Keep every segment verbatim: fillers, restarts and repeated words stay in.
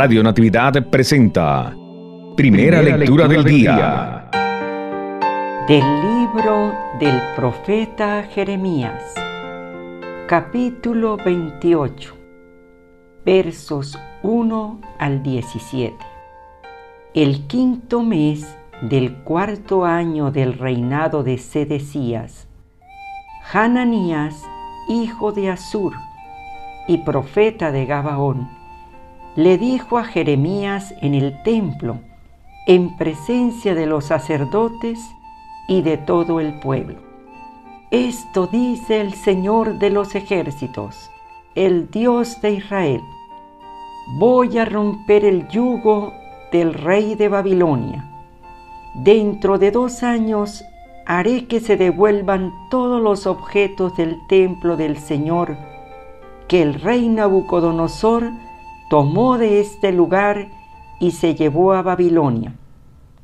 Radio Natividad presenta Primera, Primera lectura, lectura del día. Del libro del profeta Jeremías, capítulo veintiocho, versos uno al diecisiete. El quinto mes del cuarto año del reinado de Sedecías, Hananías, hijo de Asur y profeta de Gabaón, le dijo a Jeremías en el templo, en presencia de los sacerdotes y de todo el pueblo: Esto dice el Señor de los ejércitos, el Dios de Israel: Voy a romper el yugo del rey de Babilonia. Dentro de dos años haré que se devuelvan todos los objetos del templo del Señor que el rey Nabucodonosor tomó de este lugar y se llevó a Babilonia.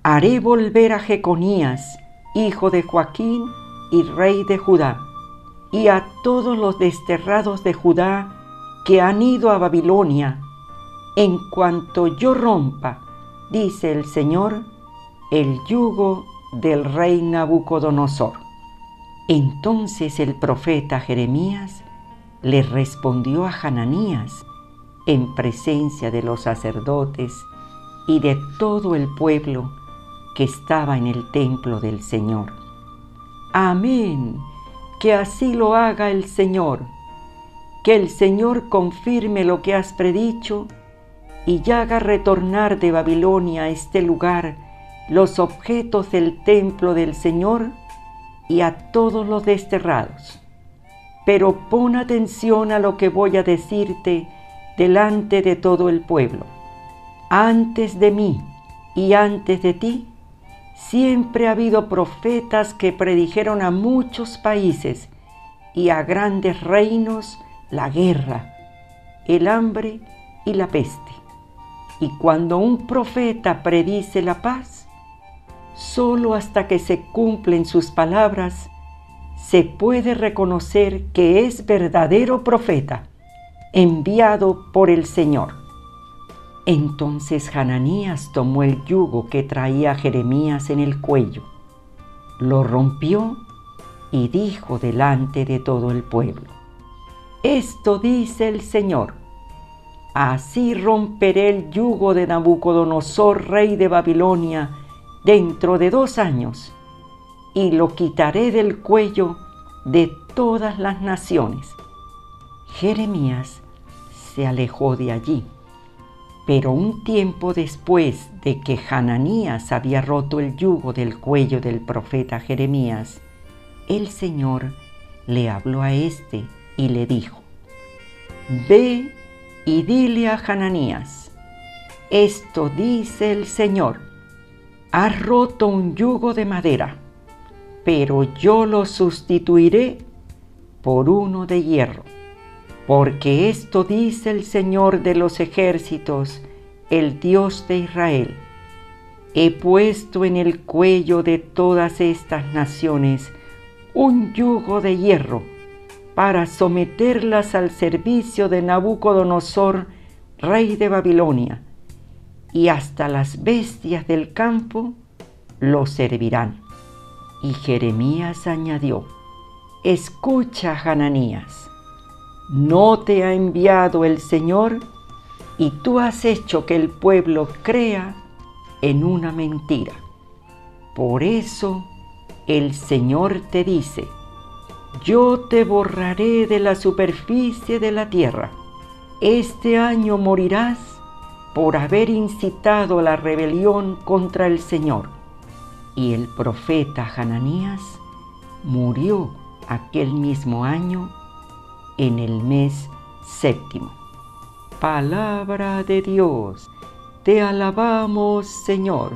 Haré volver a Jeconías, hijo de Joaquín y rey de Judá, y a todos los desterrados de Judá que han ido a Babilonia, en cuanto yo rompa, dice el Señor, el yugo del rey Nabucodonosor. Entonces el profeta Jeremías le respondió a Hananías, en presencia de los sacerdotes y de todo el pueblo que estaba en el templo del Señor: Amén, que así lo haga el Señor, que el Señor confirme lo que has predicho y haga retornar de Babilonia a este lugar los objetos del templo del Señor y a todos los desterrados. Pero pon atención a lo que voy a decirte delante de todo el pueblo. Antes de mí y antes de ti, siempre ha habido profetas que predijeron a muchos países y a grandes reinos la guerra, el hambre y la peste. Y cuando un profeta predice la paz, solo hasta que se cumplen sus palabras se puede reconocer que es verdadero profeta enviado por el Señor. Entonces Hananías tomó el yugo que traía Jeremías en el cuello, lo rompió y dijo delante de todo el pueblo: Esto dice el Señor: Así romperé el yugo de Nabucodonosor, rey de Babilonia, dentro de dos años, y lo quitaré del cuello de todas las naciones. Jeremías se alejó de allí, pero un tiempo después de que Hananías había roto el yugo del cuello del profeta Jeremías, el Señor le habló a éste y le dijo: Ve y dile a Hananías, esto dice el Señor: Has roto un yugo de madera, pero yo lo sustituiré por uno de hierro. Porque esto dice el Señor de los ejércitos, el Dios de Israel: He puesto en el cuello de todas estas naciones un yugo de hierro para someterlas al servicio de Nabucodonosor, rey de Babilonia, y hasta las bestias del campo lo servirán. Y Jeremías añadió: Escucha, Hananías, ¿no te ha enviado el Señor? Y tú has hecho que el pueblo crea en una mentira. Por eso el Señor te dice: Yo te borraré de la superficie de la tierra. Este año morirás por haber incitado a la rebelión contra el Señor. Y el profeta Hananías murió aquel mismo año, en el mes séptimo. Palabra de Dios, te alabamos, Señor.